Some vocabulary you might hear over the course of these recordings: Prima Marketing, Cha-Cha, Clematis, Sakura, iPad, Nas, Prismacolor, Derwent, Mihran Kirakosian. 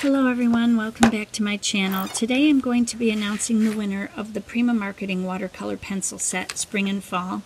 Hello everyone, welcome back to my channel. Today I'm going to be announcing the winner of the Prima Marketing watercolor pencil set Spring and Fall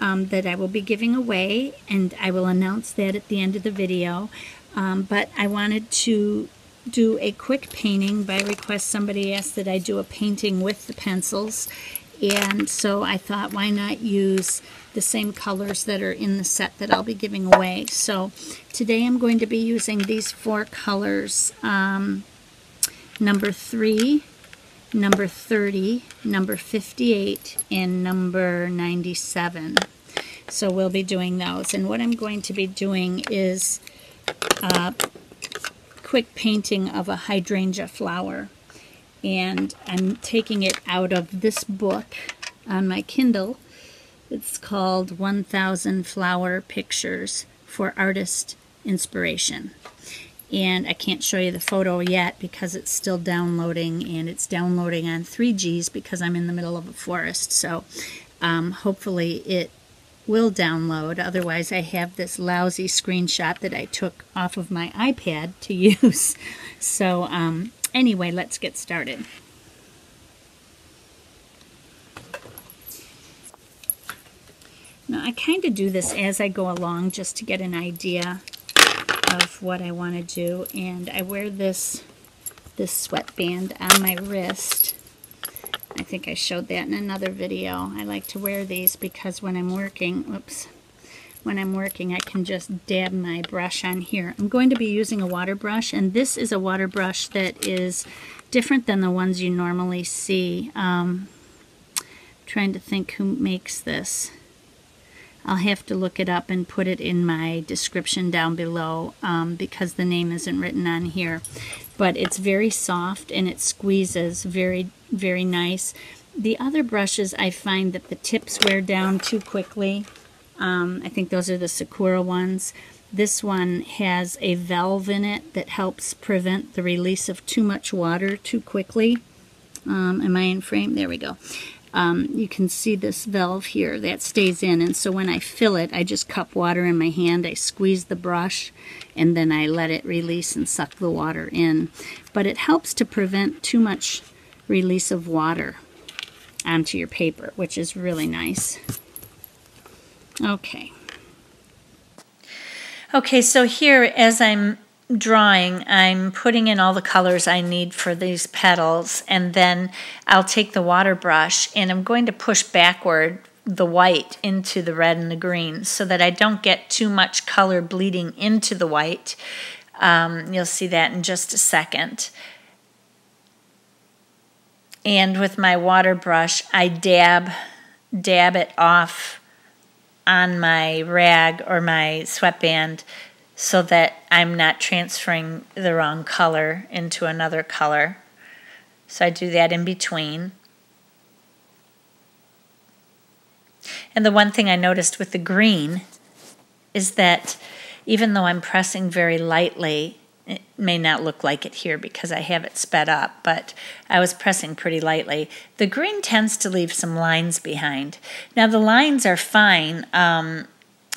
that I will be giving away, and I will announce that at the end of the video. But I wanted to do a quick painting by request. Somebody asked that I do a painting with the pencils, and so I thought, why not use the same colors that are in the set that I'll be giving away. So today I'm going to be using these four colors, number 3, number 30, number 58, and number 97. So we'll be doing those. And what I'm going to be doing is a quick painting of a hydrangea flower. And I'm taking it out of this book on my Kindle. It's called 1000 Flower Pictures for Artist Inspiration. And I can't show you the photo yet because it's still downloading, and it's downloading on 3Gs because I'm in the middle of a forest. So hopefully it will download. Otherwise, I have this lousy screenshot that I took off of my iPad to use. So anyway, let's get started. Now, I kind of do this as I go along just to get an idea of what I want to do. And I wear this sweatband on my wrist. I think I showed that in another video. I like to wear these because when I'm working, I can just dab my brush on here. I'm going to be using a water brush, and this is a water brush that is different than the ones you normally see. I'm trying to think who makes this. I'll have to look it up and put it in my description down below because the name isn't written on here. But it's very soft and it squeezes very, very nice. The other brushes, I find that the tips wear down too quickly. I think those are the Sakura ones. This one has a valve in it that helps prevent the release of too much water too quickly. Am I in frame? There we go. You can see this valve here that stays in, and so when I fill it, I just cup water in my hand, I squeeze the brush, and then I let it release and suck the water in. But it helps to prevent too much release of water onto your paper, which is really nice. Okay, so here as I'm drawing, I'm putting in all the colors I need for these petals, and then I'll take the water brush and I'm going to push backward the white into the red and the green so that I don't get too much color bleeding into the white. You'll see that in just a second. And with my water brush, I dab it off on my rag or my sweatband so that I'm not transferring the wrong color into another color. So I do that in between. And the one thing I noticed with the green is that even though I'm pressing very lightly, it may not look like it here because I have it sped up, but I was pressing pretty lightly. The green tends to leave some lines behind. Now the lines are fine,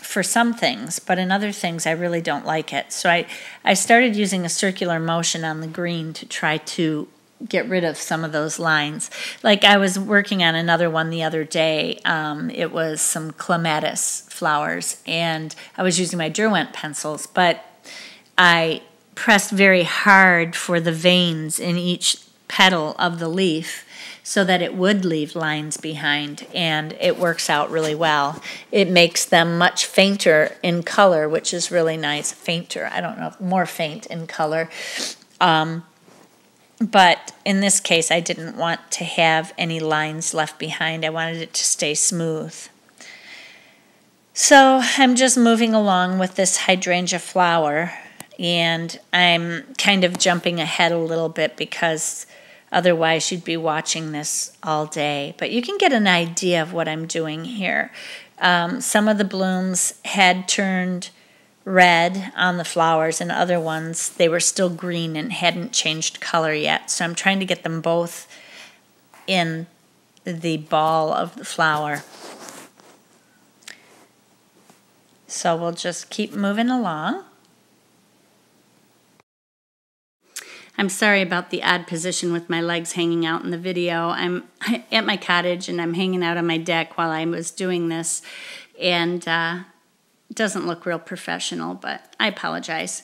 for some things, but in other things I really don't like it. So I started using a circular motion on the green to try to get rid of some of those lines. Like I was working on another one the other day. It was some Clematis flowers, and I was using my Derwent pencils, but I pressed very hard for the veins in each petal of the leaf so that it would leave lines behind, and it works out really well. It makes them much fainter in color, which is really nice. Fainter, I don't know, more faint in color. But in this case, I didn't want to have any lines left behind. I wanted it to stay smooth. So I'm just moving along with this hydrangea flower, and I'm kind of jumping ahead a little bit because otherwise, you'd be watching this all day. But you can get an idea of what I'm doing here. Some of the blooms had turned red on the flowers, and other ones, they were still green and hadn't changed color yet. So I'm trying to get them both in the ball of the flower. So we'll just keep moving along. I'm sorry about the odd position with my legs hanging out in the video. I'm at my cottage and I'm hanging out on my deck while I was doing this, and it doesn't look real professional, but I apologize.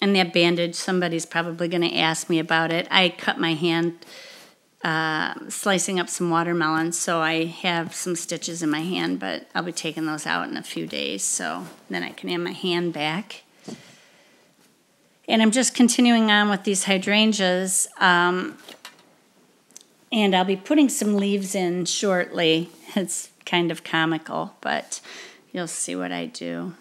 And that bandage, somebody's probably going to ask me about it. I cut my hand slicing up some watermelons, so I have some stitches in my hand, but I'll be taking those out in a few days, so then I can have my hand back. And I'm just continuing on with these hydrangeas, and I'll be putting some leaves in shortly. It's kind of comical, but you'll see what I do.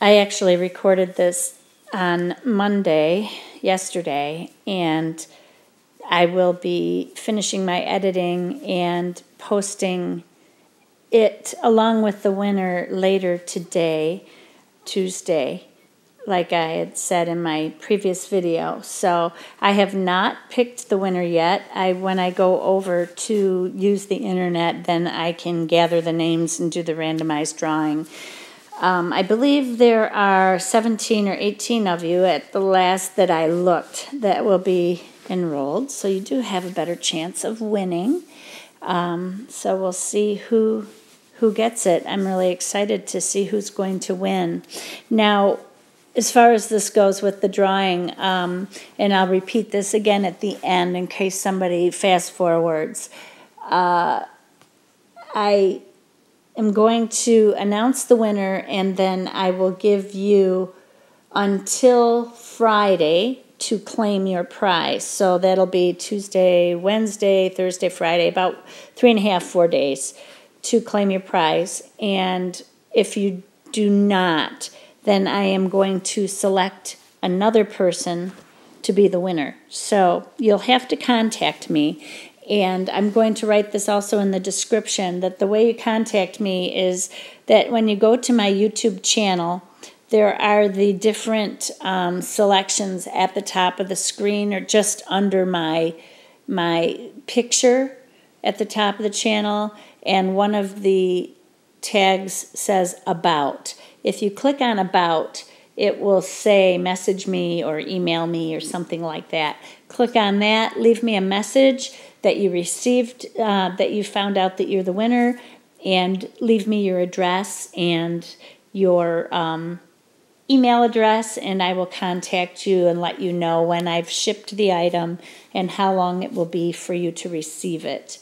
I actually recorded this on Monday, yesterday, and I will be finishing my editing and posting it along with the winner later today, Tuesday, like I had said in my previous video. So I have not picked the winner yet. When I go over to use the internet, then I can gather the names and do the randomized drawing. I believe there are 17 or 18 of you at the last that I looked that will be enrolled, so you do have a better chance of winning. So we'll see who gets it. I'm really excited to see who's going to win. Now, as far as this goes with the drawing, and I'll repeat this again at the end in case somebody fast forwards, I am going to announce the winner, and then I will give you until Friday to claim your prize. So that'll be Tuesday, Wednesday, Thursday, Friday, about 3 and a half, 4 days to claim your prize. And if you do not, then I am going to select another person to be the winner. So you'll have to contact me. And I'm going to write this also in the description, that the way you contact me is that when you go to my YouTube channel, there are the different selections at the top of the screen, or just under my picture at the top of the channel, and one of the tags says About. If you click on About, it will say message me or email me or something like that. Click on that, leave me a message that you received, that you found out that you're the winner, and leave me your address and your email address, and I will contact you and let you know when I've shipped the item and how long it will be for you to receive it.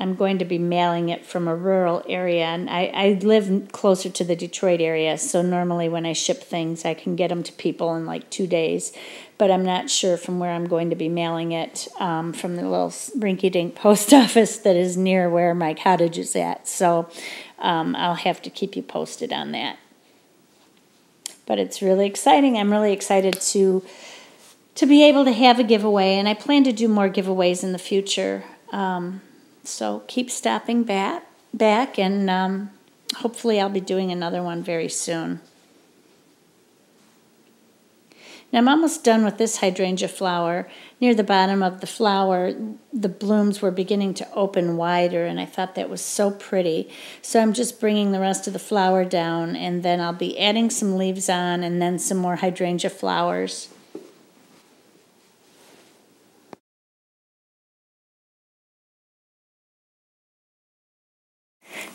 I'm going to be mailing it from a rural area, and I live closer to the Detroit area, so normally when I ship things I can get them to people in like 2 days, but I'm not sure from where I'm going to be mailing it, from the little rinky-dink post office that is near where my cottage is at, so I'll have to keep you posted on that. But it's really exciting. I'm really excited to be able to have a giveaway, and I plan to do more giveaways in the future. So keep stopping back, and hopefully I'll be doing another one very soon. Now I'm almost done with this hydrangea flower. Near the bottom of the flower, the blooms were beginning to open wider, and I thought that was so pretty. So I'm just bringing the rest of the flower down, and then I'll be adding some leaves on, and then some more hydrangea flowers.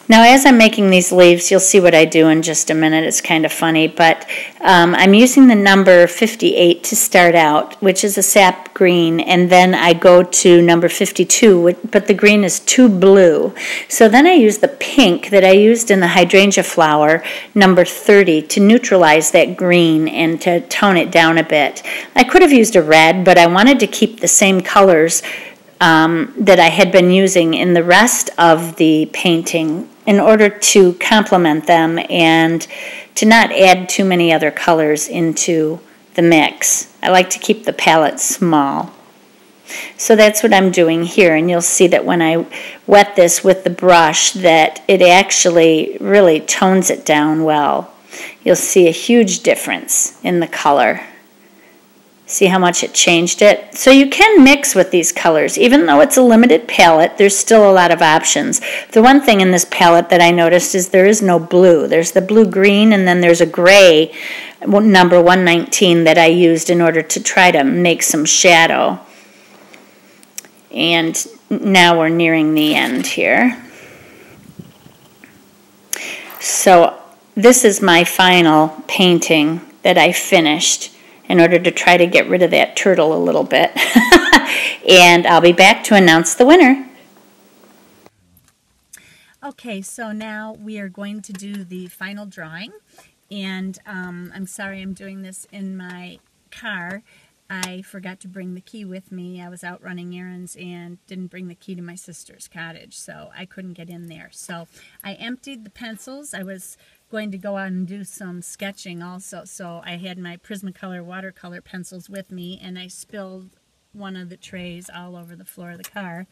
Now, as I'm making these leaves, you'll see what I do in just a minute. It's kind of funny, but I'm using the number 58 to start out, which is a sap green, and then I go to number 52, but the green is too blue. So then I use the pink that I used in the hydrangea flower, number 30, to neutralize that green and to tone it down a bit. I could have used a red, but I wanted to keep the same colors that I had been using in the rest of the painting in order to complement them and to not add too many other colors into the mix. I like to keep the palette small. So that's what I'm doing here, and you'll see that when I wet this with the brush that it actually really tones it down well. you'll see a huge difference in the color. See how much it changed it? So you can mix with these colors. Even though it's a limited palette, there's still a lot of options. The one thing in this palette that I noticed is there is no blue. There's the blue-green, and then there's a gray, number 119, that I used in order to try to make some shadow. And now we're nearing the end here. So this is my final painting that I finished in order to try to get rid of that turtle a little bit. And I'll be back to announce the winner. Okay, so now we are going to do the final drawing. And I'm sorry I'm doing this in my car. I forgot to bring the key with me. I was out running errands and didn't bring the key to my sister's cottage, so I couldn't get in there. So I emptied the pencils. I was going to go out and do some sketching also, so I had my Prismacolor watercolor pencils with me, and I spilled one of the trays all over the floor of the car,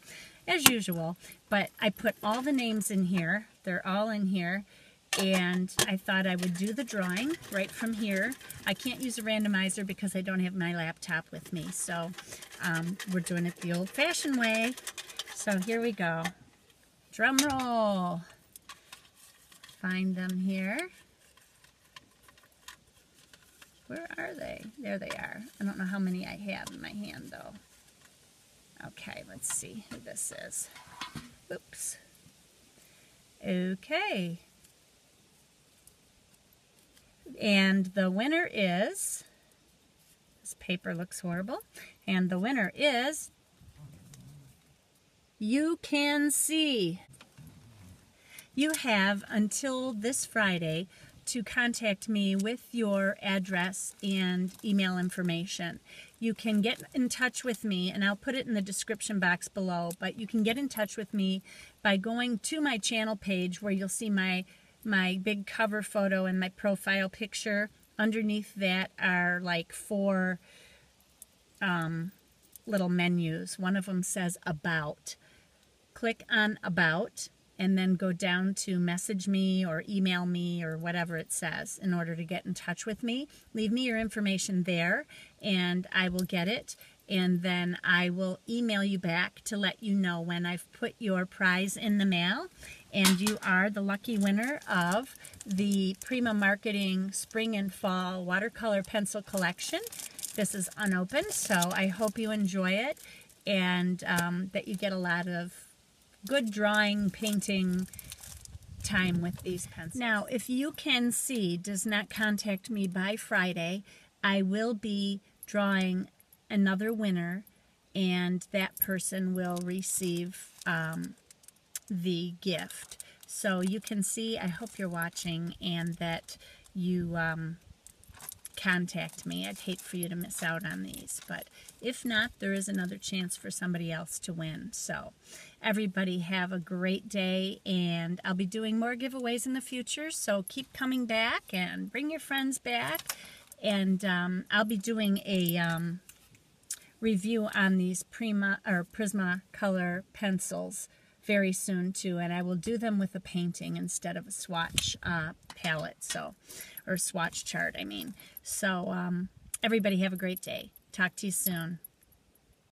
as usual. But I put all the names in here. They're all in here. And I thought I would do the drawing right from here. I can't use a randomizer because I don't have my laptop with me, so we're doing it the old-fashioned way. So here we go. Drum roll. Find them here. Where are they? There they are. I don't know how many I have in my hand, though. Okay, let's see who this is. Oops. Okay. And the winner is, this paper looks horrible, and the winner is, you can see. You have until this Friday to contact me with your address and email information. You can get in touch with me, and I'll put it in the description box below, but you can get in touch with me by going to my channel page where you'll see my big cover photo and my profile picture. Underneath that are like four little menus. One of them says About. Click on About and then go down to Message Me or Email Me or whatever it says in order to get in touch with me. Leave me your information there and I will get it. And then I will email you back to let you know when I've put your prize in the mail. And you are the lucky winner of the Prima Marketing Spring and Fall Watercolor Pencil Collection. This is unopened, so I hope you enjoy it and that you get a lot of good drawing, painting time with these pencils. Now, if You Can See does not contact me by Friday, I will be drawing another winner, and that person will receive the gift. So You Can See, I hope you're watching and that you contact me. I'd hate for you to miss out on these, but if not, there is another chance for somebody else to win. So everybody have a great day, and I'll be doing more giveaways in the future, so keep coming back and bring your friends back. And I'll be doing a review on these Prismacolor pencils very soon too, and I will do them with a painting instead of a swatch palette, so, or swatch chart, I mean. So everybody have a great day. Talk to you soon.